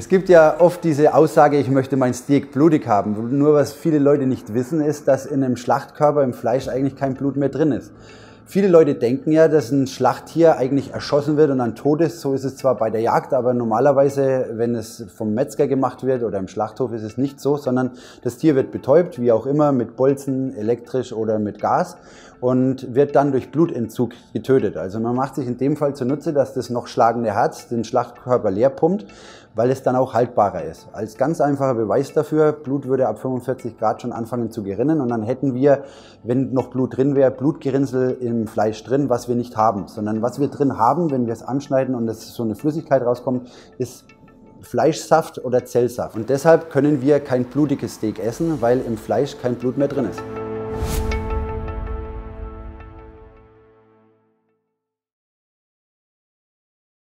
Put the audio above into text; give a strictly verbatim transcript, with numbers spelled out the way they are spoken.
Es gibt ja oft diese Aussage, ich möchte mein Steak blutig haben. Nur was viele Leute nicht wissen, ist, dass in einem Schlachtkörper im Fleisch eigentlich kein Blut mehr drin ist. Viele Leute denken ja, dass ein Schlachttier eigentlich erschossen wird und dann tot ist. So ist es zwar bei der Jagd, aber normalerweise, wenn es vom Metzger gemacht wird oder im Schlachthof, ist es nicht so, sondern das Tier wird betäubt, wie auch immer, mit Bolzen, elektrisch oder mit Gas und wird dann durch Blutentzug getötet. Also man macht sich in dem Fall zunutze, dass das noch schlagende Herz den Schlachtkörper leer pumpt, weil es dann auch haltbarer ist. Als ganz einfacher Beweis dafür, Blut würde ab fünfundvierzig Grad schon anfangen zu gerinnen und dann hätten wir, wenn noch Blut drin wäre, Blutgerinnsel im Fleisch drin, was wir nicht haben, sondern was wir drin haben, wenn wir es anschneiden und es so eine Flüssigkeit rauskommt, ist Fleischsaft oder Zellsaft. Und deshalb können wir kein blutiges Steak essen, weil im Fleisch kein Blut mehr drin ist.